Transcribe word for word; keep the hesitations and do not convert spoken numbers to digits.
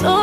so